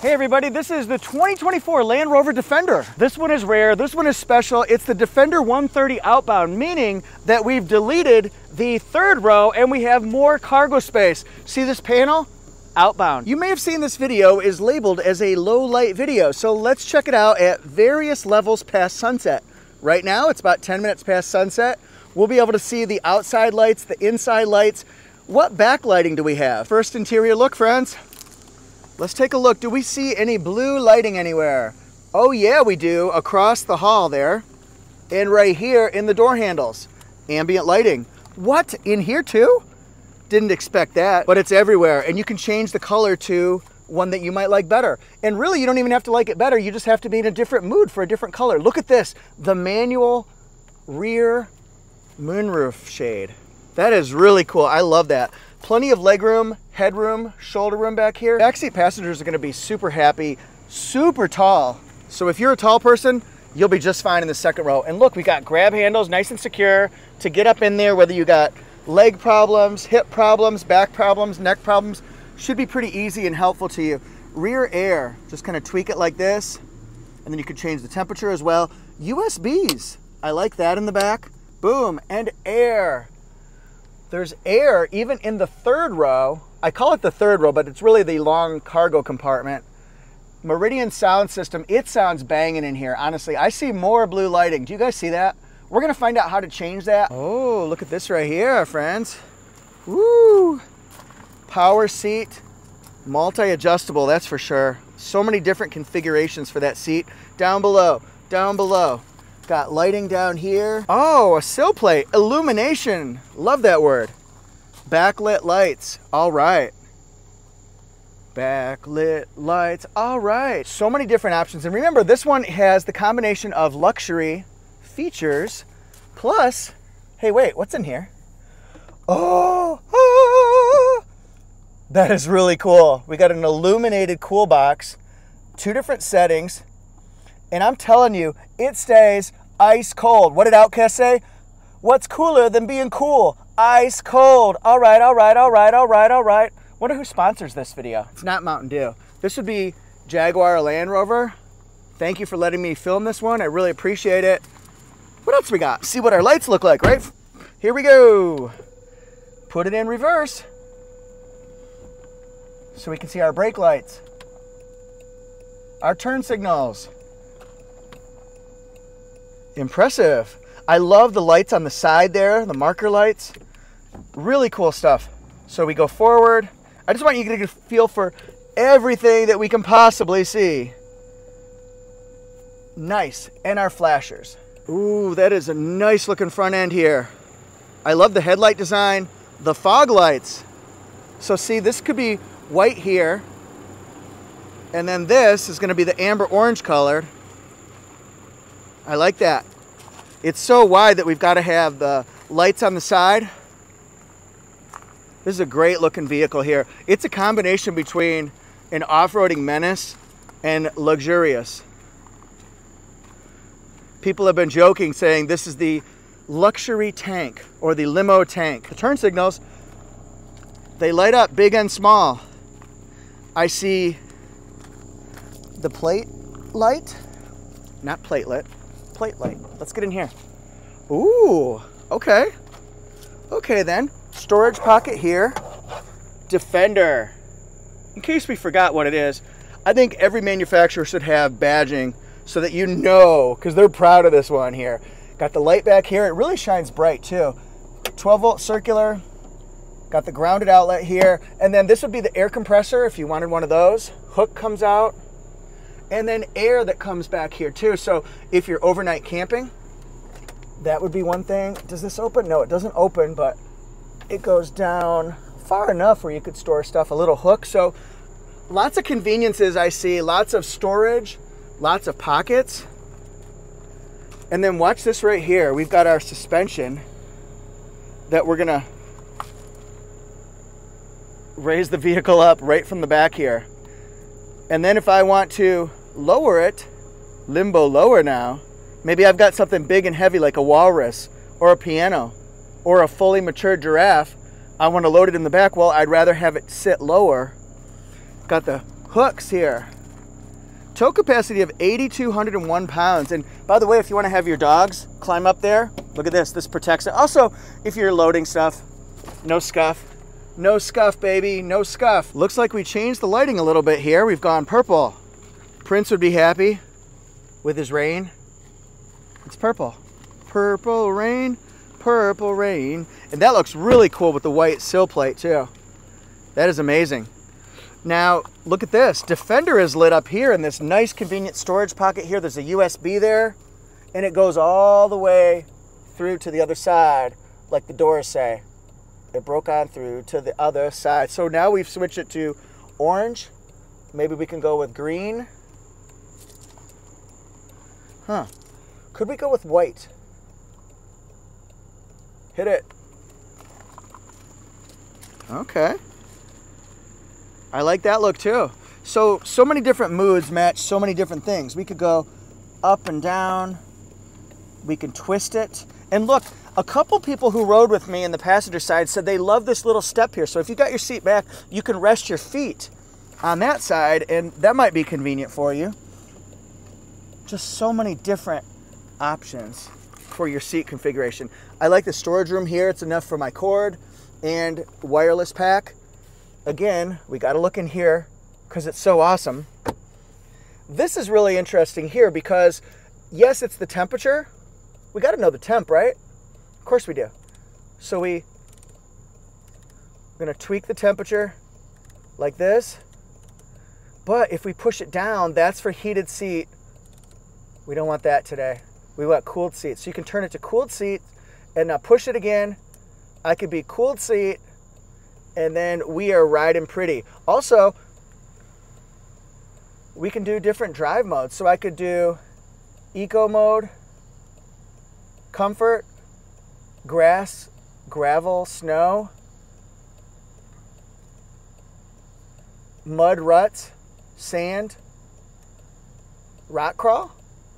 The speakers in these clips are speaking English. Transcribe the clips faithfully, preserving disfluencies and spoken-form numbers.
Hey everybody, this is the twenty twenty-four Land Rover Defender. This one is rare, this one is special. It's the Defender one thirty Outbound, meaning that we've deleted the third row and we have more cargo space. See this panel? Outbound. You may have seen this video is labeled as a low light video, so let's check it out at various levels past sunset. Right now, it's about ten minutes past sunset. We'll be able to see the outside lights, the inside lights. What backlighting do we have? First interior look, friends. Let's take a look. Do we see any blue lighting anywhere? Oh yeah, we do, across the hall there. And right here in the door handles, ambient lighting. What, in here too? Didn't expect that, but it's everywhere. And you can change the color to one that you might like better. And really, you don't even have to like it better. You just have to be in a different mood for a different color. Look at this, the manual rear moonroof shade. That is really cool, I love that. Plenty of legroom, headroom, shoulder room back here. Backseat passengers are gonna be super happy, super tall. So if you're a tall person, you'll be just fine in the second row. And look, we got grab handles, nice and secure to get up in there, whether you got leg problems, hip problems, back problems, neck problems, should be pretty easy and helpful to you. Rear air, just kind of tweak it like this, and then you can change the temperature as well. U S Bs, I like that in the back. Boom, and air. There's air even in the third row. I call it the third row, but it's really the long cargo compartment. Meridian sound system, it sounds banging in here, honestly. I see more blue lighting. Do you guys see that? We're gonna find out how to change that. Oh, look at this right here, friends. Woo! Power seat, multi-adjustable, that's for sure. So many different configurations for that seat. Down below, down below. Got lighting down here. Oh, a sill plate, illumination. Love that word. Backlit lights, all right. Backlit lights, all right. So many different options. And remember, this one has the combination of luxury features, plus, hey, wait, what's in here? Oh, oh, that is really cool. We got an illuminated cool box, two different settings, and I'm telling you, it stays ice cold. What did Outkast say? What's cooler than being cool? Ice cold. All right, all right, all right, all right, all right. Wonder who sponsors this video. It's not Mountain Dew. This would be Jaguar Land Rover. Thank you for letting me film this one. I really appreciate it. What else we got? See what our lights look like, right? Here we go. Put it in reverse so we can see our brake lights, our turn signals. Impressive. I love the lights on the side there, the marker lights. Really cool stuff. So we go forward. I just want you to get a feel for everything that we can possibly see. Nice. And our flashers. Ooh, that is a nice looking front end here. I love the headlight design, the fog lights. So see, this could be white here. And then this is going to be the amber orange colored. I like that. It's so wide that we've got to have the lights on the side. This is a great looking vehicle here. It's a combination between an off-roading menace and luxurious. People have been joking saying this is the luxury tank or the limo tank. The turn signals, they light up big and small. I see the plate light, not platelet. Plate light. Let's get in here. Ooh, okay. Okay then, storage pocket here. Defender. In case we forgot what it is, I think every manufacturer should have badging so that you know, because they're proud of this one here. Got the light back here. It really shines bright too. twelve volt circular. Got the grounded outlet here. And then this would be the air compressor if you wanted one of those. Hook comes out. And then air that comes back here too. So if you're overnight camping, that would be one thing. Does this open? No, it doesn't open, but it goes down far enough where you could store stuff, a little hook. So lots of conveniences I see, lots of storage, lots of pockets. And then watch this right here. We've got our suspension that we're gonna raise the vehicle up right from the back here. And then if I want to lower it, limbo lower now, maybe I've got something big and heavy like a walrus or a piano or a fully matured giraffe. I want to load it in the back. Well, I'd rather have it sit lower. Got the hooks here. Tow capacity of eight thousand two hundred one pounds. And by the way, if you want to have your dogs climb up there, look at this. This protects it. Also, if you're loading stuff, no scuff. No scuff, baby. No scuff. Looks like we changed the lighting a little bit here. We've gone purple. Prince would be happy with his rain. It's purple. Purple rain. Purple rain. And that looks really cool with the white sill plate, too. That is amazing. Now, look at this. Defender is lit up here in this nice, convenient storage pocket here. There's a U S B there, and it goes all the way through to the other side, like the doors say. It broke on through to the other side. So now we've switched it to orange. Maybe we can go with green. Huh. Could we go with white? Hit it. Okay. I like that look too. So, so many different moods match so many different things. We could go up and down. We can twist it. And look, a couple people who rode with me in the passenger side said they love this little step here. So if you got your seat back, you can rest your feet on that side, and that might be convenient for you. Just so many different options for your seat configuration. I like the storage room here. It's enough for my cord and wireless pack. Again, we got to look in here because it's so awesome. This is really interesting here because, yes, it's the temperature. We got to know the temp, right? Of course we do. So we, we're going to tweak the temperature like this. But if we push it down, that's for heated seat. We don't want that today. We want cooled seats. So you can turn it to cooled seat and now push it again. I could be cooled seat. And then we are riding pretty. Also, we can do different drive modes. So I could do eco mode, comfort, grass, gravel, snow, mud ruts, sand, rock crawl,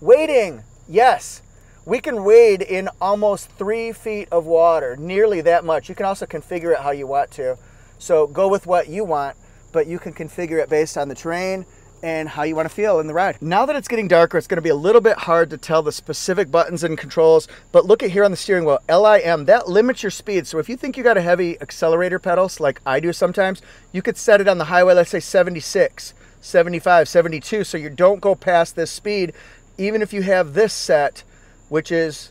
wading. Yes, we can wade in almost three feet of water, nearly that much. You can also configure it how you want to. So go with what you want, but you can configure it based on the terrain and how you want to feel in the ride. Now that it's getting darker, it's going to be a little bit hard to tell the specific buttons and controls, but look at here on the steering wheel, L I M, that limits your speed. So if you think you got a heavy accelerator pedals like I do sometimes, you could set it on the highway, let's say seventy-six, seventy-five, seventy-two, so you don't go past this speed, even if you have this set, which is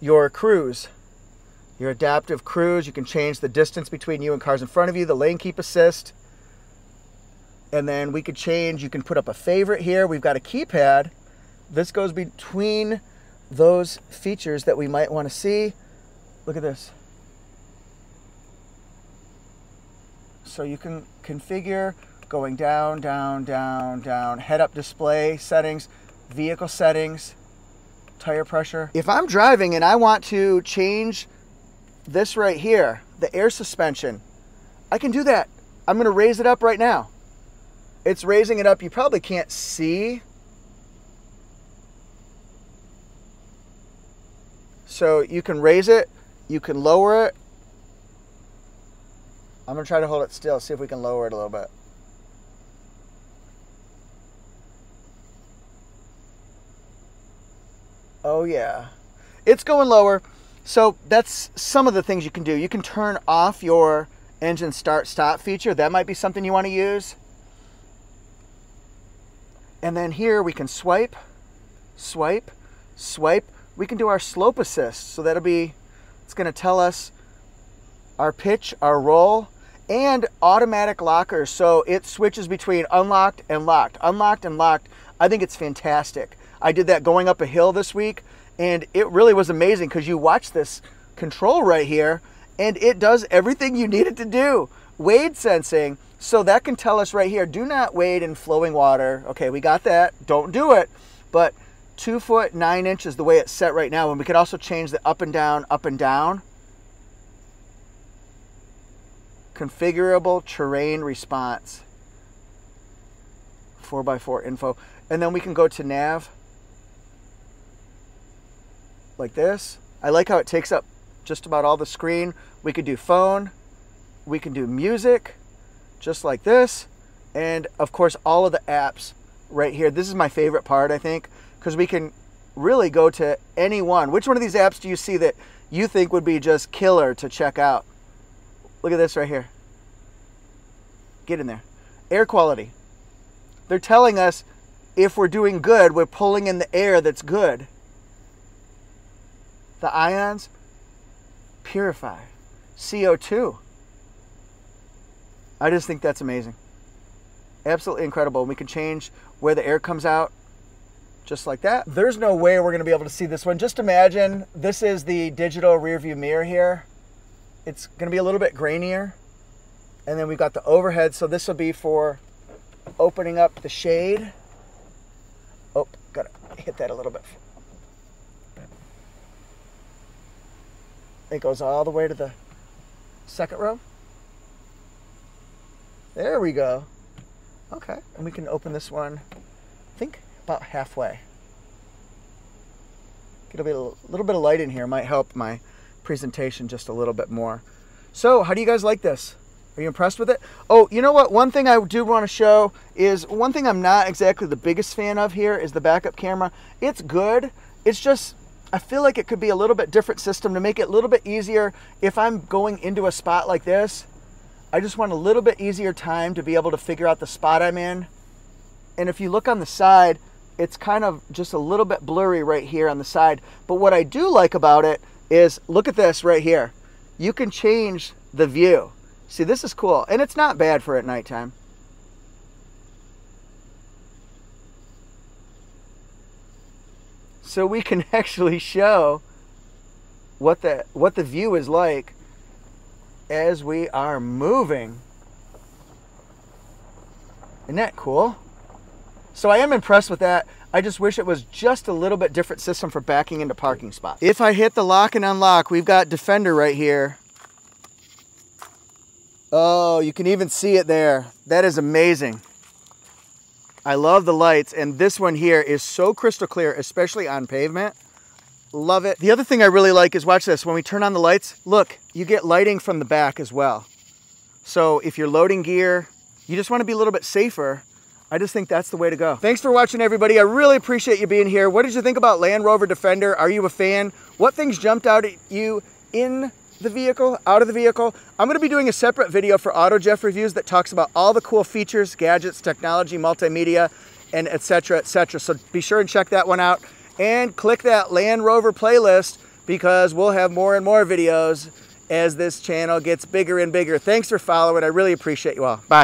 your cruise, your adaptive cruise. You can change the distance between you and cars in front of you, the lane keep assist. And then we could change, you can put up a favorite here. We've got a keypad. This goes between those features that we might want to see. Look at this. So you can configure going down, down, down, down, head up display settings, vehicle settings, tire pressure. If I'm driving and I want to change this right here, the air suspension, I can do that. I'm going to raise it up right now. It's raising it up. You probably can't see. So you can raise it. You can lower it. I'm going to try to hold it still. See if we can lower it a little bit. Oh, yeah. It's going lower. So that's some of the things you can do. You can turn off your engine start-stop feature. That might be something you want to use. And then here we can swipe, swipe, swipe. We can do our slope assist. So that'll be, it's gonna tell us our pitch, our roll, and automatic lockers. So it switches between unlocked and locked, unlocked and locked. I think it's fantastic. I did that going up a hill this week, and it really was amazing because you watch this control right here, and it does everything you need it to do. Wade sensing, so that can tell us right here, do not wade in flowing water. Okay, we got that, don't do it. But two foot, nine inches, the way it's set right now, and we could also change the up and down, up and down. Configurable terrain response. Four by four info. And then we can go to nav like this. I like how it takes up just about all the screen. We could do phone. We can do music just like this. And of course, all of the apps right here. This is my favorite part, I think, because we can really go to any one. Which one of these apps do you see that you think would be just killer to check out? Look at this right here. Get in there. Air quality. They're telling us if we're doing good, we're pulling in the air that's good. The ions purify. C O two. I just think that's amazing. Absolutely incredible. We can change where the air comes out just like that. There's no way we're going to be able to see this one. Just imagine this is the digital rear view mirror here. It's going to be a little bit grainier. And then we've got the overhead. So this will be for opening up the shade. Oh, got to hit that a little bit. It goes all the way to the second row. There we go. Okay, and we can open this one, I think, about halfway. Get a little, little bit of light in here. Might help my presentation just a little bit more. So, how do you guys like this? Are you impressed with it? Oh, you know what? One thing I do want to show is, one thing I'm not exactly the biggest fan of here is the backup camera. It's good. It's just, I feel like it could be a little bit different system to make it a little bit easier. If I'm going into a spot like this, I just want a little bit easier time to be able to figure out the spot I'm in. And if you look on the side, it's kind of just a little bit blurry right here on the side. But what I do like about it is, look at this right here. You can change the view. See, this is cool. And it's not bad for at nighttime. So we can actually show what the, what the view is like as we are moving. Isn't that cool? So I am impressed with that. I just wish it was just a little bit different system for backing into parking spots. If I hit the lock and unlock, we've got Defender right here. Oh, you can even see it there. That is amazing. I love the lights, and this one here is so crystal clear, especially on pavement. Love it. The other thing I really like is, watch this, when we turn on the lights, look, you get lighting from the back as well. So if you're loading gear, you just want to be a little bit safer. I just think that's the way to go. Thanks for watching, everybody. I really appreciate you being here. What did you think about Land Rover Defender? Are you a fan? What things jumped out at you in the vehicle, out of the vehicle? I'm going to be doing a separate video for Auto Jeff Reviews that talks about all the cool features, gadgets, technology, multimedia, and et cetera, et cetera. So be sure and check that one out. And click that Land Rover playlist, because we'll have more and more videos as this channel gets bigger and bigger. Thanks for following. I really appreciate you all. Bye.